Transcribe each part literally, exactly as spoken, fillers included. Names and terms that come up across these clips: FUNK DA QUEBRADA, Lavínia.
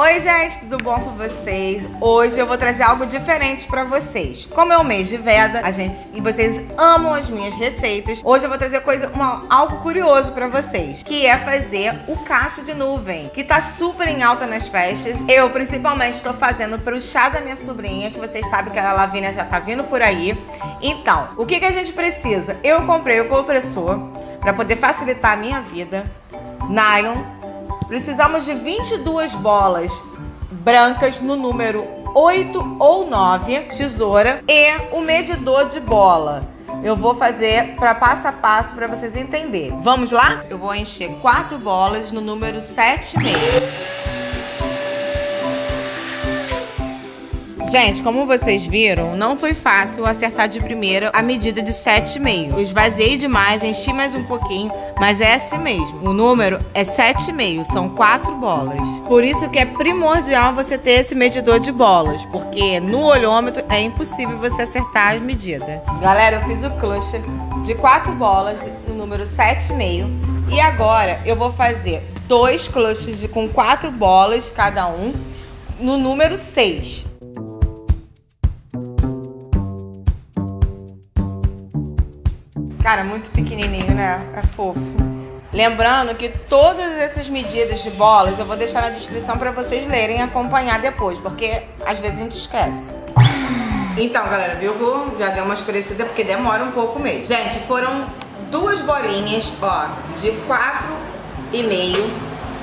Oi gente, tudo bom com vocês? Hoje eu vou trazer algo diferente pra vocês. Como é o mês de veda, a gente e vocês amam as minhas receitas, hoje eu vou trazer coisa, uma, algo curioso pra vocês, que é fazer o cacho de nuvem, que tá super em alta nas festas. Eu principalmente tô fazendo pro chá da minha sobrinha, que vocês sabem que a Lavínia já tá vindo por aí. Então, o que que a gente precisa? Eu comprei o compressor pra poder facilitar a minha vida, nylon. Precisamos de vinte e duas bolas brancas no número oito ou nove, tesoura, e o medidor de bola. Eu vou fazer para passo a passo para vocês entenderem. Vamos lá? Eu vou encher quatro bolas no número sete e meio. Gente, como vocês viram, não foi fácil acertar de primeira a medida de sete e meio. Eu esvaziei demais, enchi mais um pouquinho. Mas é assim mesmo, o número é sete e meio, são quatro bolas. Por isso que é primordial você ter esse medidor de bolas, porque no olhômetro é impossível você acertar as medidas. Galera, eu fiz o cluster de quatro bolas no número sete e meio e agora eu vou fazer dois clusters de, com quatro bolas cada um no número seis. Cara, muito pequenininho, né? É fofo. Lembrando que todas essas medidas de bolas eu vou deixar na descrição para vocês lerem e acompanhar depois, porque às vezes a gente esquece. Então, galera, viu? Já deu uma escurecida porque demora um pouco mesmo. Gente, foram duas bolinhas, ó, de quatro e meio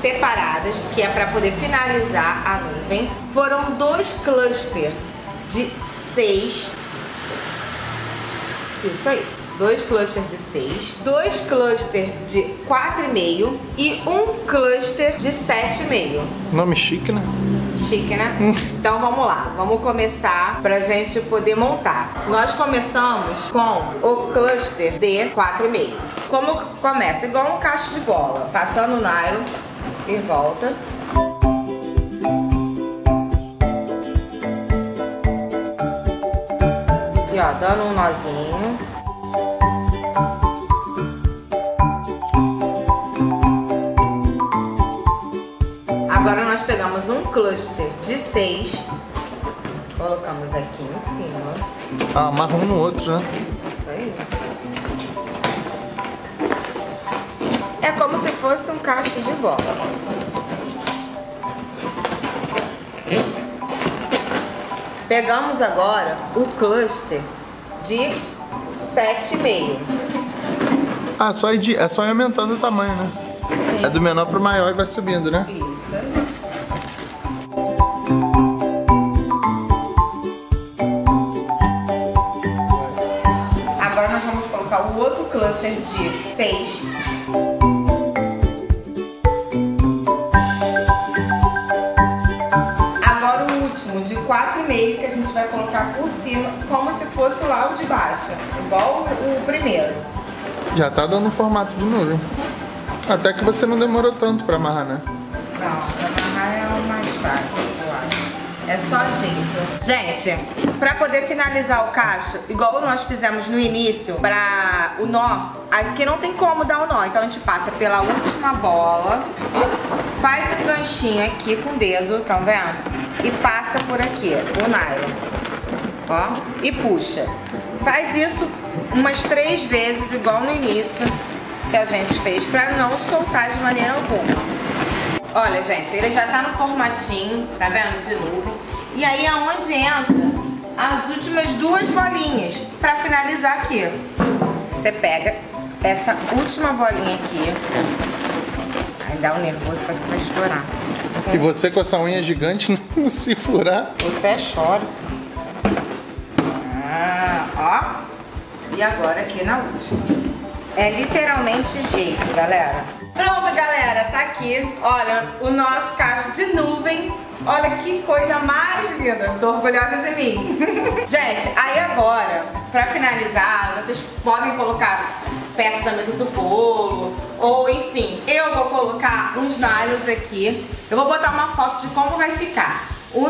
separadas, que é para poder finalizar a nuvem. Foram dois clusters de seis. Isso aí. Dois clusters de seis, dois clusters de quatro e meio e um cluster de sete e meio. Nome chique, né? Chique, né? Hum. Então vamos lá, vamos começar pra gente poder montar. Nós começamos com o cluster de quatro e meio. Como começa? Igual um cacho de bola, passando o nylon em volta. E ó, dando um nozinho. Agora nós pegamos um cluster de seis, colocamos aqui em cima. Ah, amarra um no outro, né? Isso aí. É como se fosse um cacho de bola. Pegamos agora o cluster de sete e meio. Ah, só ir, é só ir aumentando o tamanho, né? Sim. É do menor pro maior e vai subindo, né? Isso. Agora nós vamos colocar o outro cluster de seis. Agora o último de quatro e meio que a gente vai colocar por cima, como se fosse lá o de baixo, igual o primeiro. Já tá dando um formato de nuvem. Até que você não demorou tanto pra amarrar, né? Não, amarrar é o mais fácil, eu acho. É só jeito. Gente, pra poder finalizar o cacho, igual nós fizemos no início, pra o nó, aqui não tem como dar o nó. Então a gente passa pela última bola, faz um ganchinho aqui com o dedo, tá vendo? E passa por aqui, o nylon. Ó, e puxa. Faz isso umas três vezes, igual no início que a gente fez, pra não soltar de maneira alguma. Olha, gente, ele já tá no formatinho, tá vendo? De nuvem. E aí é onde entra as últimas duas bolinhas pra finalizar aqui. Você pega essa última bolinha aqui. Aí dá um nervoso, parece que vai estourar. E você com essa unha gigante não se furar? Eu até choro. Ah, ó. E agora aqui na última. É literalmente jeito, galera. Pronto, galera, tá aqui. Olha, o nosso cacho de nuvem. Olha que coisa mais linda. Tô orgulhosa de mim. Gente, aí agora, pra finalizar, vocês podem colocar perto da mesa do bolo, ou enfim, eu vou colocar uns nylons aqui. Eu vou botar uma foto de como vai ficar o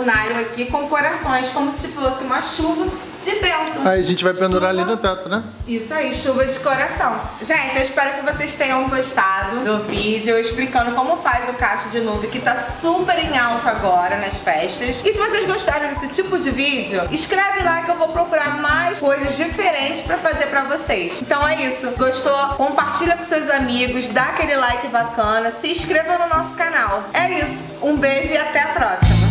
nylon aqui com corações, como se fosse uma chuva. de bênção. Aí a gente vai pendurar ali no teto, né? Isso aí, chuva de coração. Gente, eu espero que vocês tenham gostado do vídeo explicando como faz o cacho de nuvem, que tá super em alta agora nas festas. E se vocês gostaram desse tipo de vídeo, escreve lá que eu vou procurar mais coisas diferentes pra fazer pra vocês. Então é isso. Gostou? Compartilha com seus amigos, dá aquele like bacana, se inscreva no nosso canal. É isso. Um beijo e até a próxima.